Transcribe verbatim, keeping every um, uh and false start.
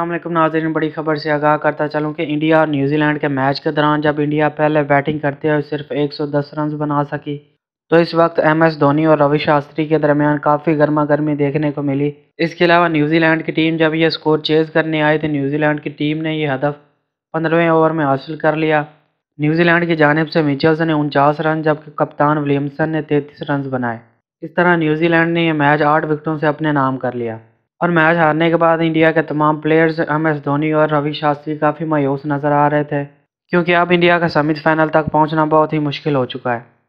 अस्सलामुअलैकुम नाज़रीन, बड़ी खबर से आगाह करता चलूँ कि इंडिया और न्यूजीलैंड के मैच के दौरान जब इंडिया पहले बैटिंग करते हुए सिर्फ एक सौ दस रन बना सकी तो इस वक्त एम एस धोनी और रवि शास्त्री के दरमियान काफ़ी गर्मा गर्मी देखने को मिली। इसके अलावा न्यूजीलैंड की टीम जब यह स्कोर चेज़ करने आई तो न्यूजीलैंड की टीम ने यह हदफ पंद्रहवें ओवर में हासिल कर लिया। न्यूजीलैंड की जानिब से मिचेल्स ने उनचास रन जबकि कप्तान विलियमसन ने तैंतीस रन बनाए। इस तरह न्यूजीलैंड ने यह मैच आठ विकेटों से अपने नाम कर लिया और मैच हारने के बाद इंडिया के तमाम प्लेयर्स एम एस धोनी और रवि शास्त्री काफ़ी मायूस नज़र आ रहे थे, क्योंकि अब इंडिया का सेमीफाइनल तक पहुंचना बहुत ही मुश्किल हो चुका है।